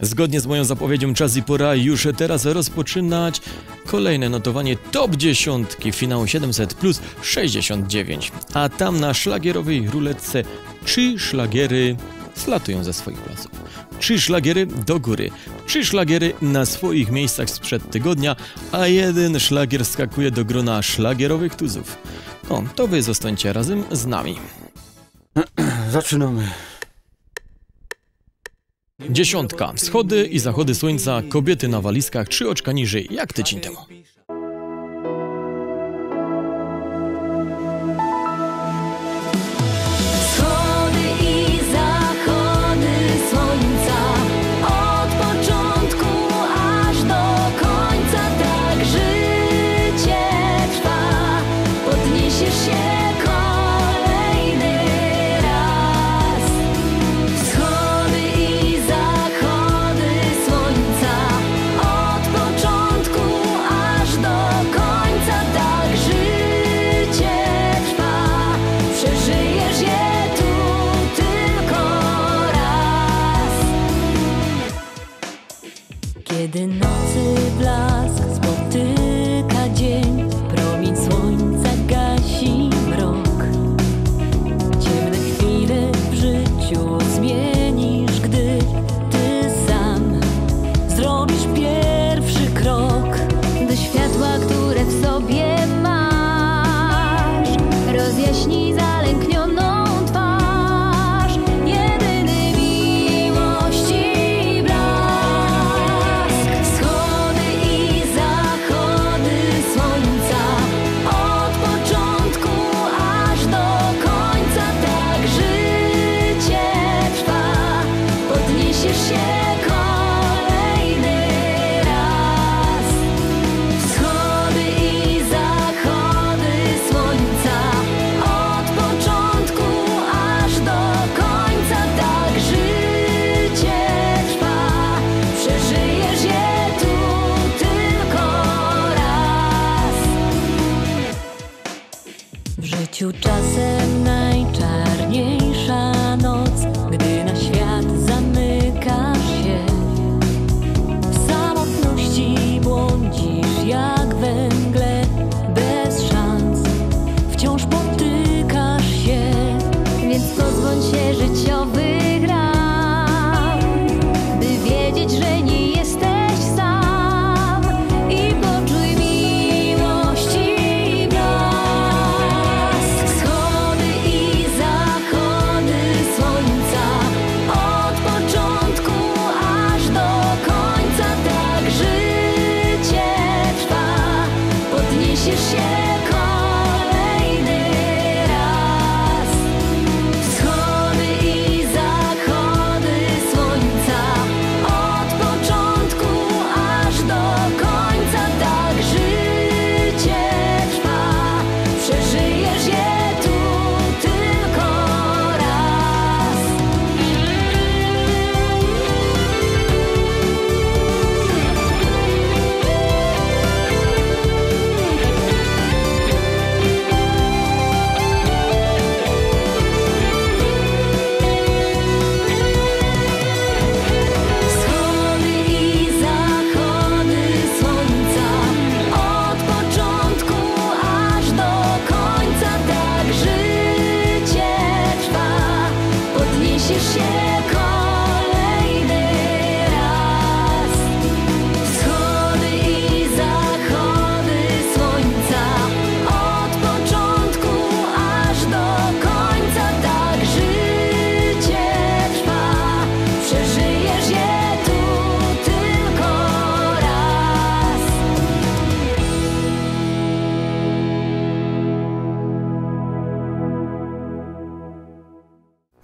Zgodnie z moją zapowiedzią czas i pora już teraz rozpoczynać kolejne notowanie top 10 finału 700 plus 69. A tam na szlagierowej ruletce 3 szlagiery zlatują ze swoich placów. 3 szlagiery do góry, 3 szlagiery na swoich miejscach sprzed tygodnia, a jeden szlagier skakuje do grona szlagierowych tuzów. No, to wy zostańcie razem z nami. Zaczynamy. Dziesiątka. Wschody i zachody słońca, kobiety na walizkach, 3 oczka niżej, jak tydzień temu. Kiedy nocy blask spotyka dzień, promień słońca gasi mrok. Ciemne chwile w życiu zmienisz, gdy ty sam zrobisz pierwszy krok do światła, które w sobie masz. Rozjaśnij zalęknioną. Czasem najczarniejsza noc, gdy na świat zamykasz się. W samotności błądzisz jak we mgle, bez szans wciąż potykasz się. Więc pozwól się życiowych ran, by wiedzieć, że nie.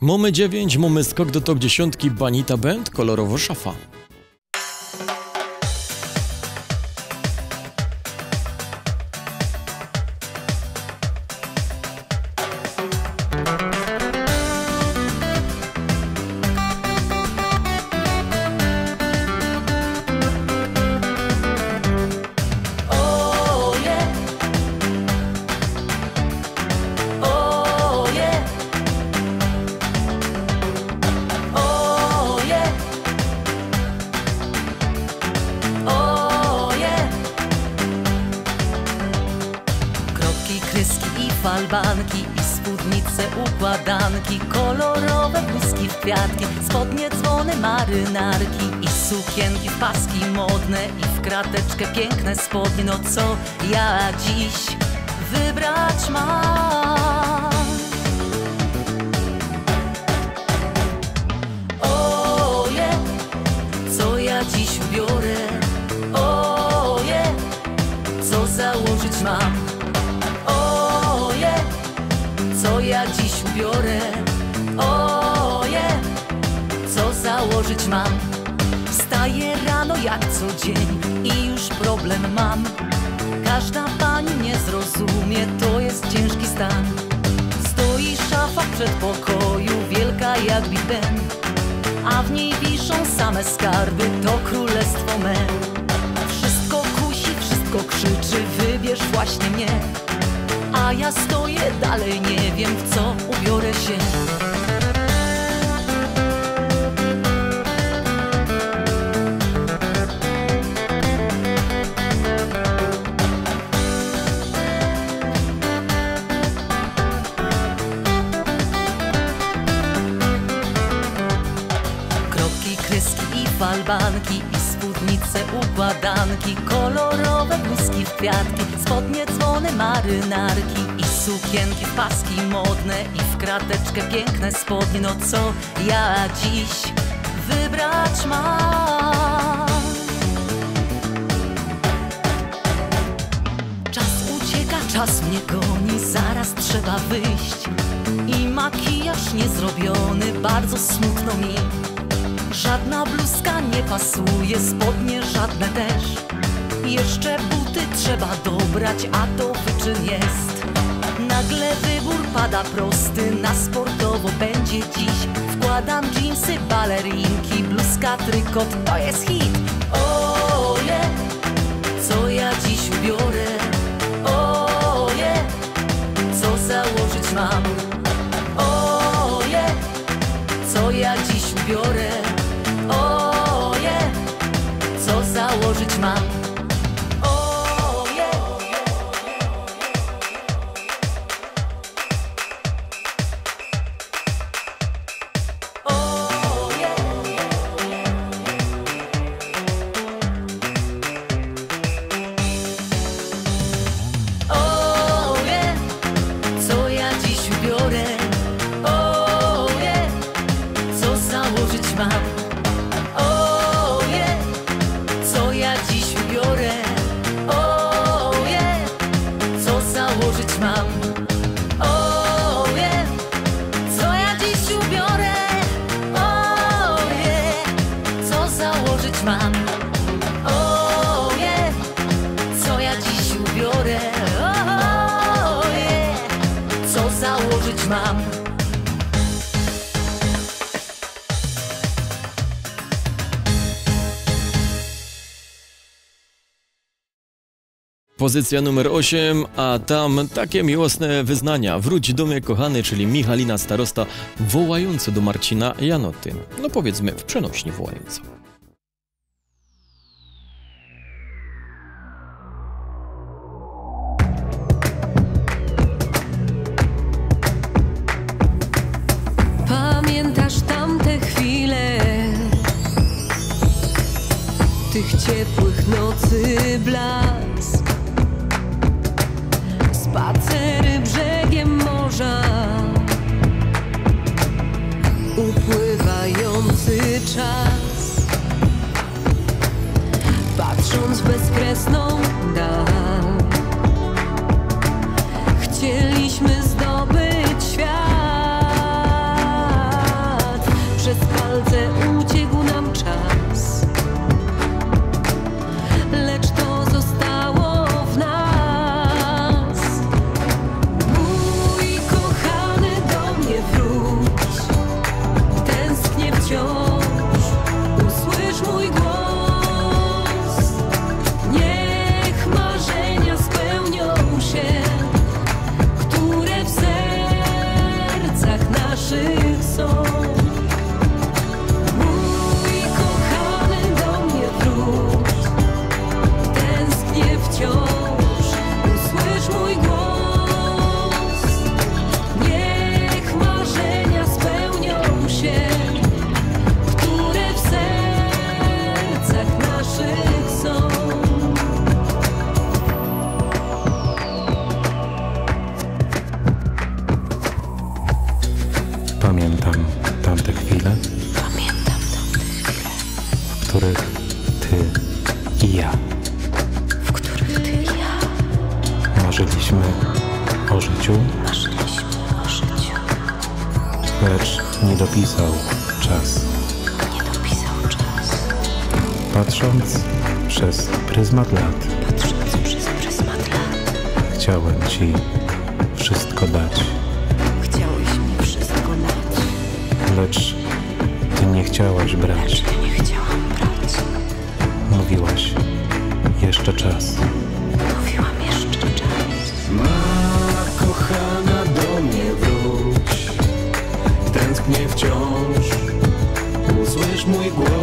Mamy 9, mamy skok do top 10, Banita Band, kolorowo szafa. falbanki i spódnice układanki, kolorowe bluzki w kwiatki, spodnie dzwony marynarki i sukienki w paski modne i w krateczkę piękne spodnie. No co ja dziś wybrać mam? Oje, co ja dziś biorę? Oje, co założyć mam? Oje, co ja dziś biorę? Oje, co założyć mam? Wstaję rano jak co dzień i już problem mam. Każda pani nie zrozumie, to jest ciężki stan. Stoi szafa w przedpokoju, wielka jak biben, a w niej wiszą same skarby, to królestwo me. Wszystko kusi, wszystko krzyczy, wybierz właśnie mnie, a ja stoję dalej, nie wiem w co ubiorę się. Falbanki i spódnice układanki, kolorowe bluzki w kwiatki, spodnie dzwony marynarki i sukienki w paski modne i w krateczkę piękne spodnie. No co ja dziś wybrać mam? Czas ucieka, czas mnie goni, zaraz trzeba wyjść i makijaż niezrobiony, bardzo smutno mi. Żadna bluzka nie pasuje, spodnie żadne też. Jeszcze buty trzeba dobrać, a to wyczyn jest. Nagle wybór pada prosty, na sportowo będzie dziś. Wkładam dżinsy, balerinki, bluzka, trykot, to jest hit. Oje, co ja dziś biorę? Oje, co założyć mam? Oje, co ja dziś biorę? Założyć mam. Oh, yeah. Oh, yeah. Oh, yeah. Co ja dziś biorę? Oh, yeah. Co założyć mam? Pozycja numer 8, a tam takie miłosne wyznania. Wróć do mnie kochany, czyli Michalina Starosta wołająca do Marcina Janoty. No powiedzmy w przenośni wołająca. Pamiętasz tamte chwile, tych ciepłych nocy blask, spacery brzegiem morza, upływający czas, patrząc w bezkresną dal, chcieliśmy zdobyć świat. Przez palce uciekł nam czas, lecz to zostało wciąż. tamte chwile, w których ty i ja marzyliśmy o życiu, lecz nie dopisał czas. Patrząc przez pryzmat lat, chciałem ci wszystko dać. Chciałeś mi wszystko dać. Lecz ty nie chciałaś brać. Lecz ja nie chciałam brać. Mówiłaś jeszcze czas. Mówiłam jeszcze czas. Ma kochana, do mnie wróć. Tęsknię wciąż. Usłysz mój głos.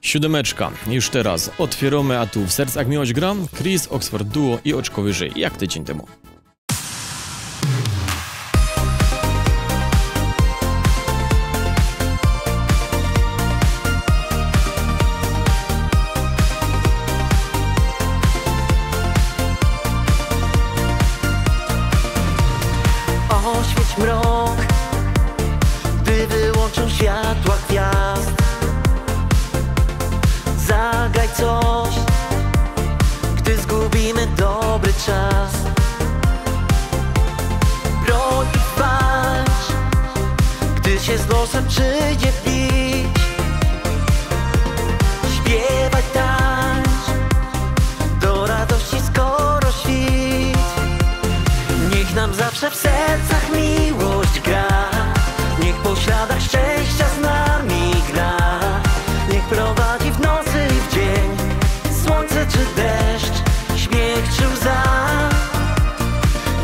Siódemeczka. Już teraz otwieramy, a tu w sercach miłość gra Chris Oxford Duo i Oczko Wyżej, jak tydzień temu. Oświeć mrok, gdy wyłączą światła gwiazd. Zagraj coś, gdy zgubimy dobry czas. Broń i walcz, gdy się z losem przyjdzie bić. Śpiewaj, tańcz, do radości skoro świt. Niech nam zawsze w sercach miłość gra, niech po śladach szczęścia z nami gra. Niech prowadzi w nocy i w dzień, słońce czy deszcz, śmiech czy łza.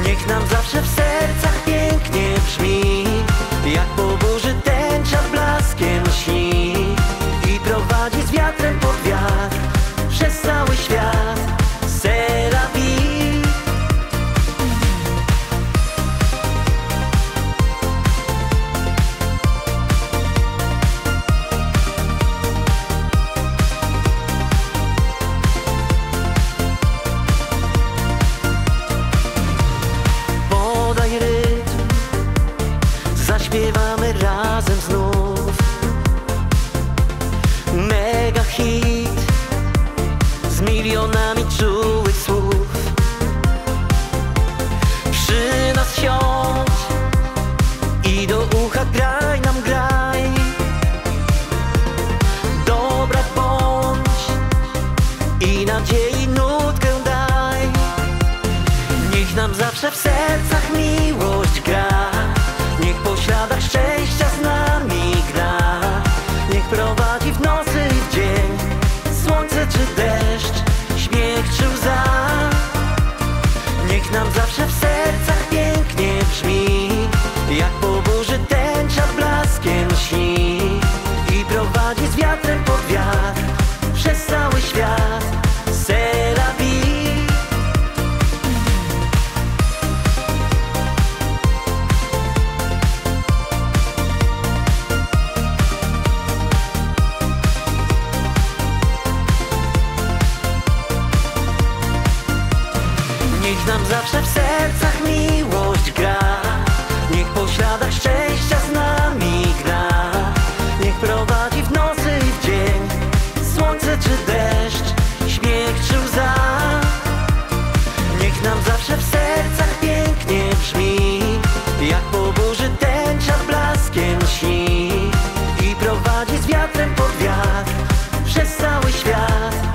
Niech nam zawsze w sercach pięknie brzmi, jak po burzy tęcza blaskiem śni. I prowadzi z wiatrem pod wiatr, przez cały świat, c'est la vie. Śpiewamy razem znów mega hit z milionami czułych słów. Przy nas siądź i do ucha graj nam, graj. Dobra bądź i nadziei nutkę daj. Niech nam zawsze w sercach miłość gra, niech po śladach szczęścia z nami jak po burzy tęczat blaskiem śni i prowadzi z wiatrem pod wiatr przez cały świat.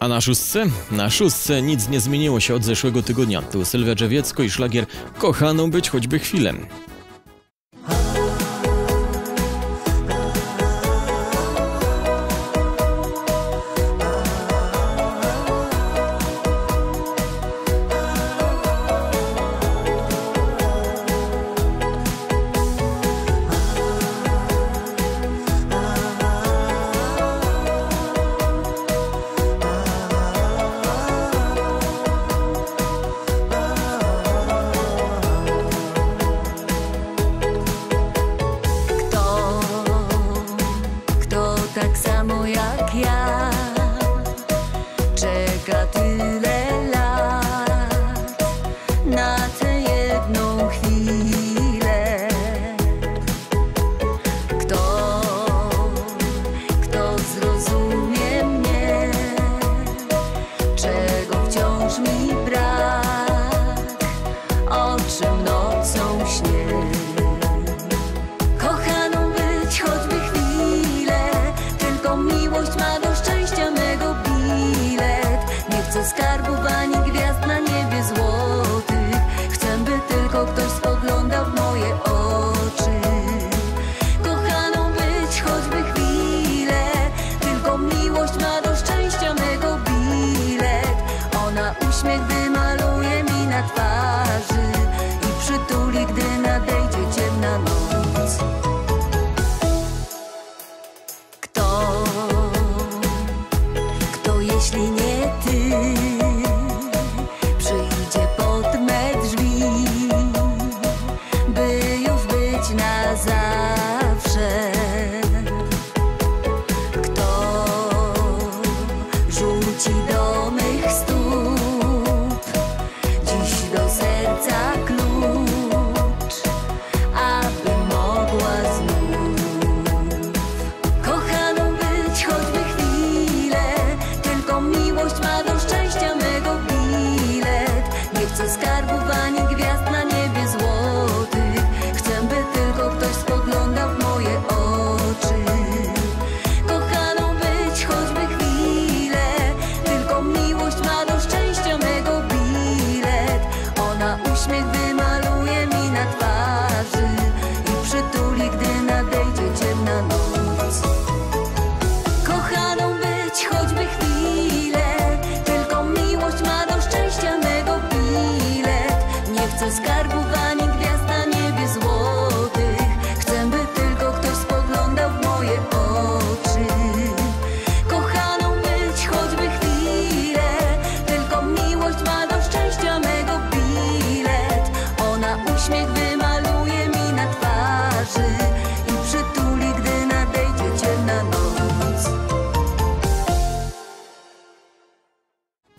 A na szóstce nic nie zmieniło się od zeszłego tygodnia. Tu Sylwia Drzewiecka i szlagier Kochaną być choćby chwilę.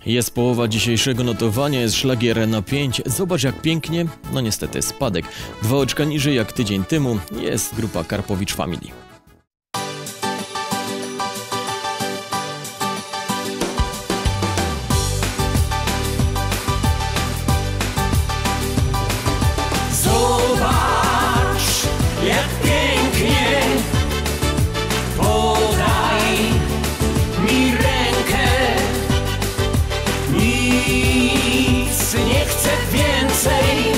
Jest połowa dzisiejszego notowania, jest szlagier na 5. Zobacz jak pięknie, no niestety spadek. 2 oczka niżej jak tydzień temu jest grupa Karpowicz Family. Zobacz jak pięknie, podaj mi rękę. Nic nie chcę więcej,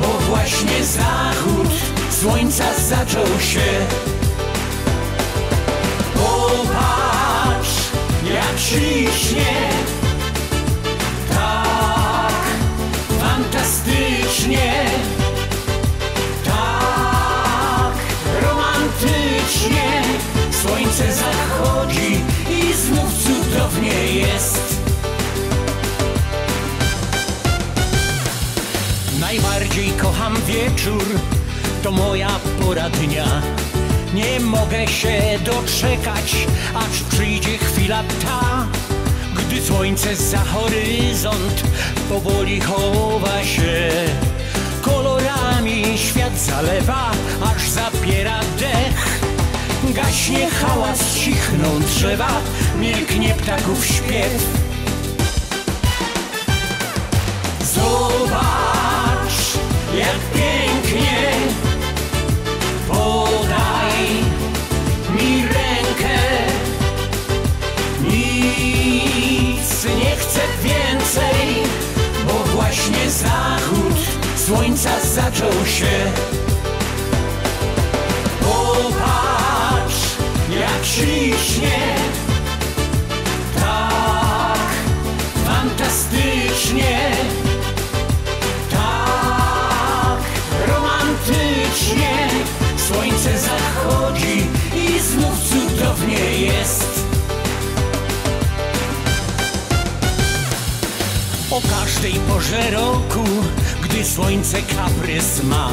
bo właśnie zachód słońca zaczął się. Popatrz jak ślicznie, tak fantastycznie, tak romantycznie. Słońce zachodzi i znów cudownie jest. Najbardziej kocham wieczór, to moja pora dnia. Nie mogę się doczekać, aż przyjdzie chwila ta, gdy słońce za horyzont powoli chowa się, kolorami świat zalewa, aż zapiera dech. Gaśnie hałas, cichną drzewa, milknie ptaków śpiew. Zobacz, jak pięknie, podaj mi rękę. Nic nie chcę więcej, bo właśnie zachód słońca zaczął się. Popatrz, jak ślicznie, tak fantastycznie, tak romantycznie. Słońce zachodzi i znów cudownie jest. O każdej porze roku, gdy słońce kaprys ma,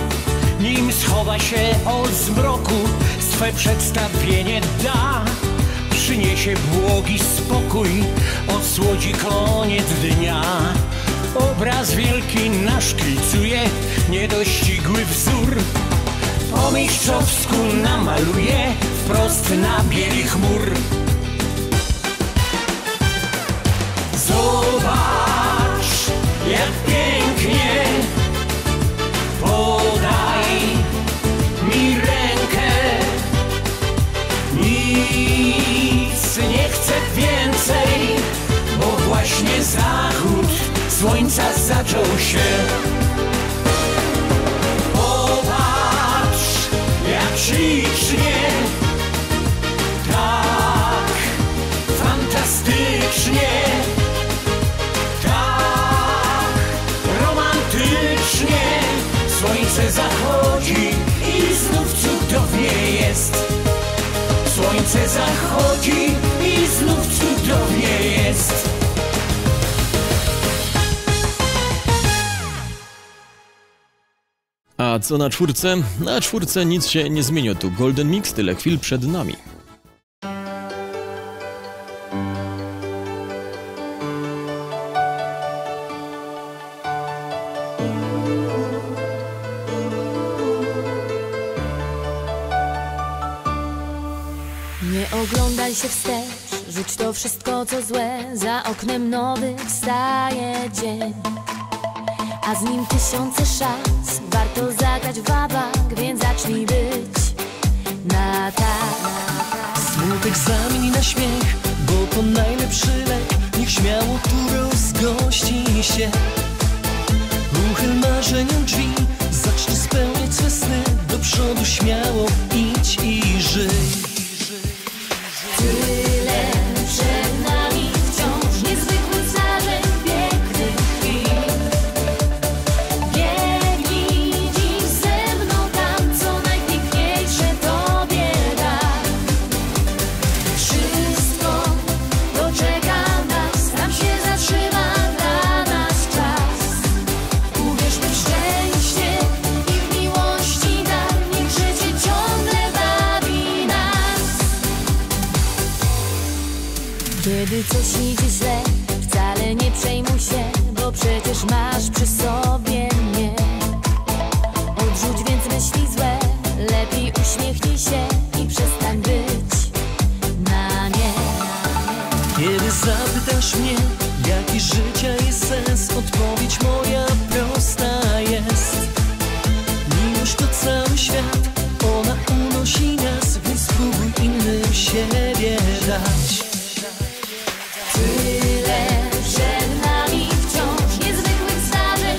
nim schowa się od zmroku, swe przedstawienie da. Przyniesie błogi spokój, osłodzi koniec dnia. Obraz wielki naszkicuje niedościgły wzór, po mistrzowsku namaluje wprost na bieli chmur. Zobacz, jak pięknie, podaj mi rękę. Nic nie chcę więcej, bo właśnie zachód słońca zaczął się. Popatrz, jak ślicznie, tak fantastycznie, tak romantycznie. Słońce zachodzi i znów cudownie jest. Słońce zachodzi i znów cudownie jest. A co na czwórce? Na czwórce nic się nie zmieniło. Tu Golden Mix, tyle chwil przed nami. Nie oglądaj się wstecz, rzuć to wszystko co złe, za oknem nowy wstaje dzień, a z nim tysiące szans. Warto zagrać w abak, więc zacznij być na tak. Smutek zamieni na śmiech, bo to najlepszy lek. Niech śmiało tu rozgości się. Uchyl marzeniom drzwi, zacznij spełniać swe sny. Do przodu śmiało idź i żyj. Tyle przed nami, wciąż niezwykły zarzeń, piękny chwil. Biegnij dziś ze mną tam, co najpiękniejsze tobie da. Wszystko, to czeka nas, tam się zatrzyma dla nas czas. Uwierzmy w szczęście i w miłości nam, niech życie ciągle bawi nas. Kiedy coś idzie źle, wcale nie przejmuj się, bo przecież masz przy sobie mnie. Odrzuć więc myśli złe, lepiej uśmiechnij się i przestań być na nie. Kiedy zapytasz mnie, jaki życia jest sens, odpowiedź moja prosta jest. Miłość to cały świat, ona unosi nas, więc spróbuj innym siebie dać. Tyle przed nami, wciąż niezwykłych zdarzeń.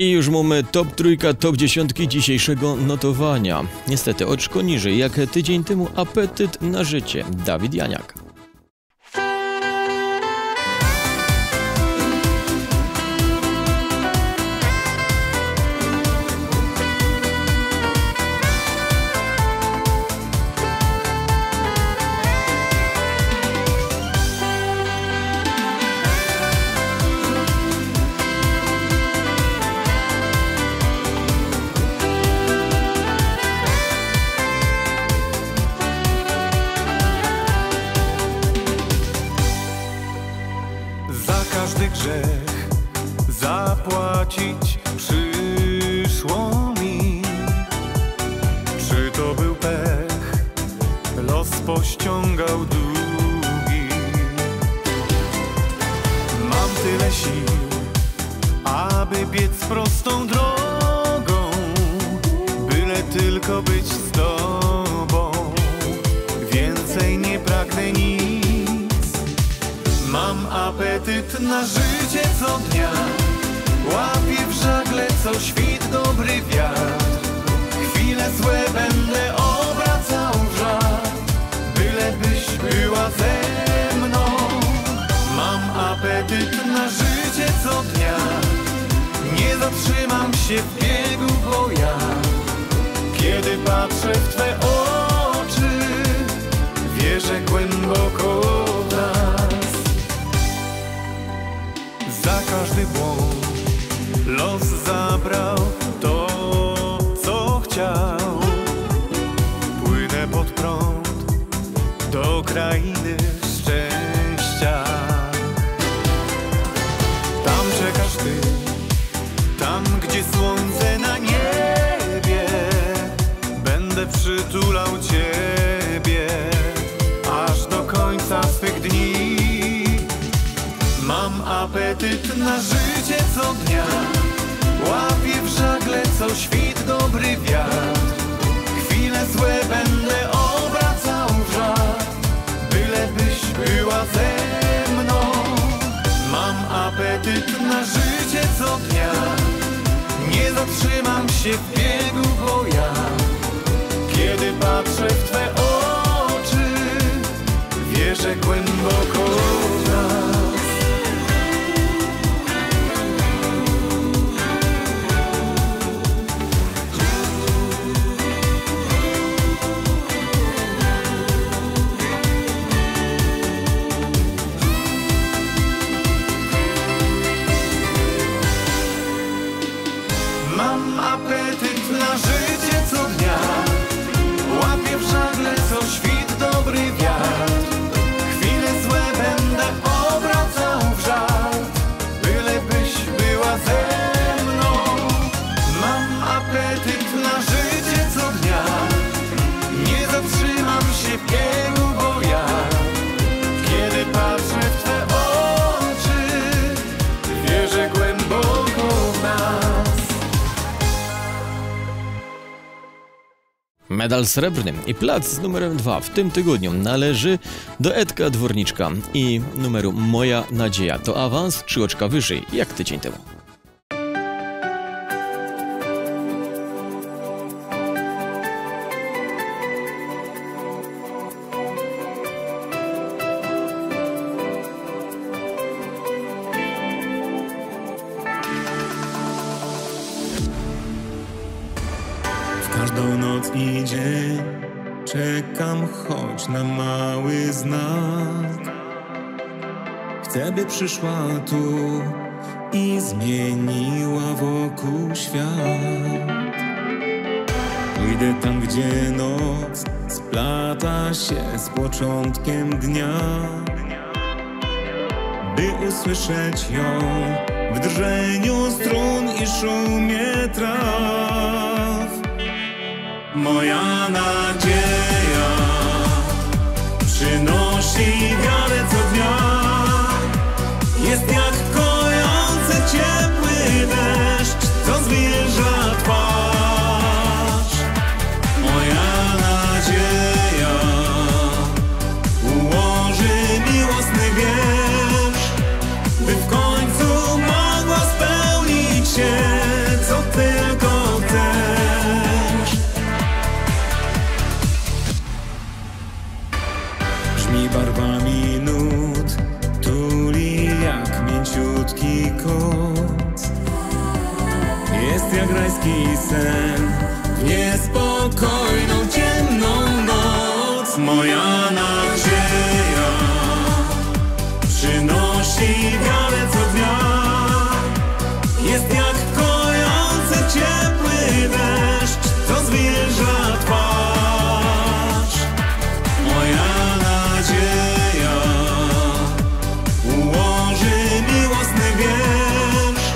I już mamy top trójka, top dziesiątki dzisiejszego notowania. Niestety oczko niżej, jak tydzień temu, Apetyt na życie, Dawid Janiak. Pościągał długi. Mam tyle sił, aby biec prostą drogą, byle tylko być z tobą. Więcej nie pragnę nic. Mam apetyt na życie co dnia, łapię w żagle co świt dobry wiatr. Chwile złe będę obracał w żal, byś była ze mną. Mam apetyt na życie co dnia, nie zatrzymam się w biegu, bo ja kiedy patrzę w twe oczy, wierzę głęboko w nas. Za każdy błąd los zabrał to, co chciał. Płynę pod prąd do krainy szczęścia. Tam czekasz ty, tam gdzie słońce na niebie, będę przytulał ciebie aż do końca swych dni. Mam apetyt na życie co dnia, łapię w żagle co świt dobry wiatr. Chwile złe będę obracał w żal, byś była ze mną. Mam apetyt na życie co dnia, nie zatrzymam się w biegu, bo ja kiedy patrzę w twe oczy, wierzę głęboko w nas. Medal srebrny i plac z numerem 2 w tym tygodniu należy do Edka Dworniczka i numeru Moja Nadzieja. To awans 3 oczka wyżej jak tydzień temu. Choć na mały znak, chcę, by przyszła tu i zmieniła wokół świat. Pójdę tam, gdzie noc splata się z początkiem dnia, by usłyszeć ją w drżeniu strun i szumie traw. Moja nadzieja przynosi wiarę co dnia, jest jak kojący ciepły deszcz, co zwilża twarz. Moja nadzieja ułoży miłosny wiersz, by w końcu mogła spełnić się jest jak rajski sen. W niespokojną, ciemną noc moja nadzieja przynosi wiarę co dnia. Jest jak kojący ciepły deszcz, co zwilża twarz. Moja nadzieja ułoży miłosny wiersz,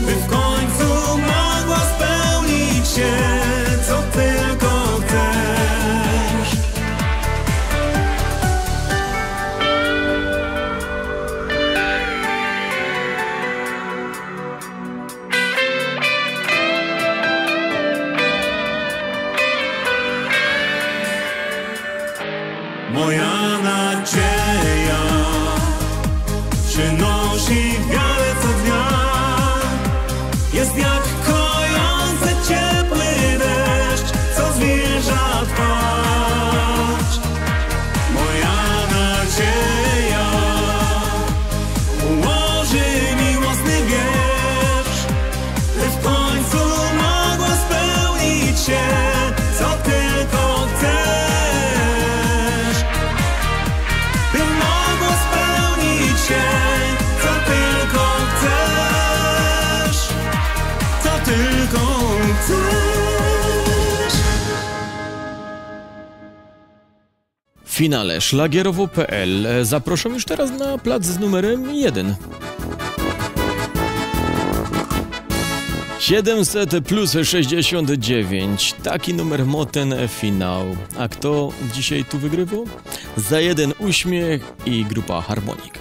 by w końcu mogła spełnić się, co tylko chcesz. Moja nadzieja przynosi wiarę co dnia. Jest jak kojący ciepły deszcz, co zwilża twarz. Moja nadzieja ułoży miłosny wiersz, by w końcu mogła spełnić się, co tylko chcesz, by mogła spełnić się, co tylko chcesz, co tylko chcesz. W finale szlagierowo.pl zapraszam już teraz na plac z numerem 1. 700 plus 69. Taki numer ma ten finał. A kto dzisiaj tu wygrywał? Za jeden uśmiech i grupa Harmonik.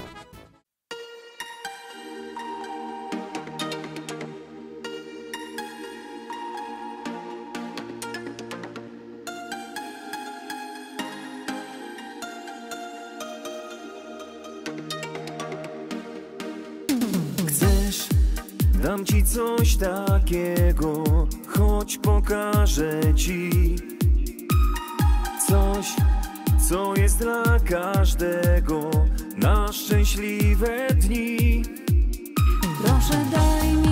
Dam ci coś takiego, choć pokażę ci coś, co jest dla każdego na szczęśliwe dni. Proszę daj mi